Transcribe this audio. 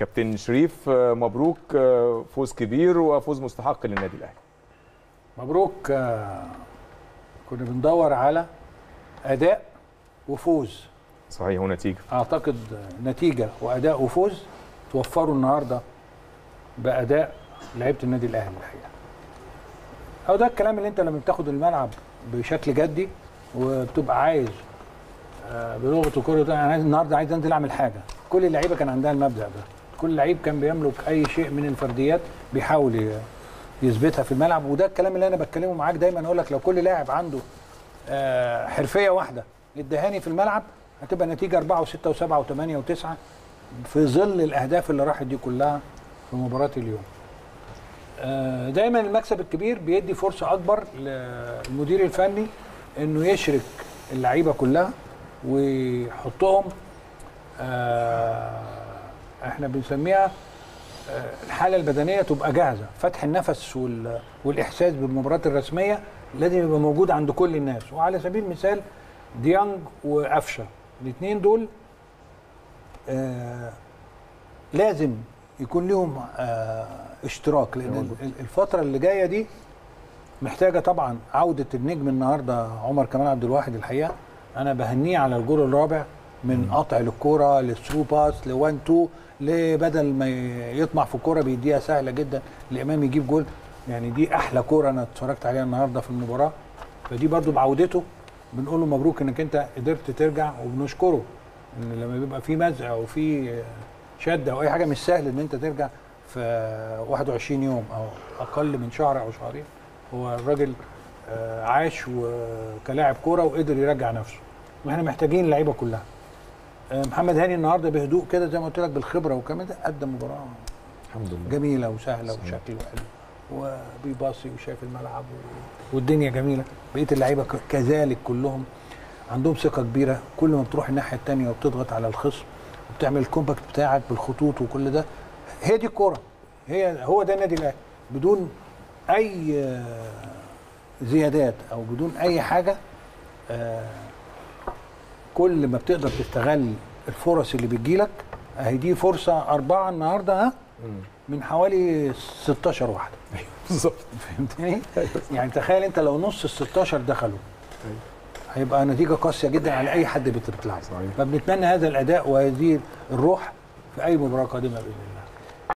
كابتن شريف، مبروك فوز كبير وفوز مستحق للنادي الأهلي. مبروك. كنا بندور على أداء وفوز. صحيح، ونتيجة. أعتقد نتيجة وأداء وفوز توفروا النهاردة بأداء لعيبة النادي الأهلي الحقيقة. أو ده الكلام اللي أنت لما بتاخد الملعب بشكل جدي وبتبقى عايز بلغة الكورة، أنا النهاردة عايز أنزل أعمل حاجة. كل اللعيبة كان عندها المبدأ ده، كل لعيب كان بيملك أي شيء من الفرديات بيحاول يثبتها في الملعب، وده الكلام اللي أنا بتكلمه معاك دايما. أقول لك لو كل لاعب عنده حرفية واحدة الدهاني في الملعب هتبقى نتيجة 4 و6 و7 و8 و9 في ظل الأهداف اللي راحت دي كلها في مباراة اليوم. دايما المكسب الكبير بيدي فرصة أكبر للمدير الفني إنه يشرك اللعيبة كلها ويحطهم، احنا بنسميها الحالة البدنية تبقى جاهزة. فتح النفس والإحساس بالمباراة الرسمية لازم يبقى موجود عند كل الناس. وعلى سبيل المثال ديانج وقفشة، الاثنين دول لازم يكون لهم اشتراك، لأن الفترة اللي جاية دي محتاجة طبعا عودة النجم النهاردة عمر كمال عبد الواحد. الحقيقة أنا بهنيه على الجول الرابع، من قطع للكوره للثرو باس لوان تو، بدل ما يطمع في الكوره بيديها سهله جدا لامام يجيب جول. يعني دي احلى كوره انا اتفرجت عليها النهارده في المباراه. فدي برضو بعودته بنقول له مبروك انك انت قدرت ترجع، وبنشكره ان لما بيبقى في مزق او في شده او اي حاجه مش سهل ان انت ترجع في 21 يوم او اقل من شهر او شهرين. هو الراجل عاش كلاعب كوره وقدر يرجع نفسه، واحنا محتاجين اللعيبه كلها. محمد هاني النهارده بهدوء كده زي ما قلت لك بالخبره وكمان قدم مباراه الحمد لله جميله وسهله وشكل حلو وبيباصي وشايف الملعب والدنيا جميله. بقيه اللعيبه كذلك كلهم عندهم ثقه كبيره. كل ما بتروح الناحيه الثانيه وبتضغط على الخصم وبتعمل الكومباكت بتاعك بالخطوط وكل ده، هي دي الكوره، هو ده النادي الاهلي بدون اي زيادات او بدون اي حاجه. كل ما بتقدر تستغل الفرص اللي بتجيلك اهي. دي فرصه 4 النهارده من حوالي 16 واحده بالظبط. فهمتني؟ يعني تخيل انت لو نص ال 16 دخلوا هيبقى نتيجه قاسيه جدا على اي حد بتلعب. فبنتمنى هذا الاداء وهذه الروح في اي مباراه قادمه باذن الله.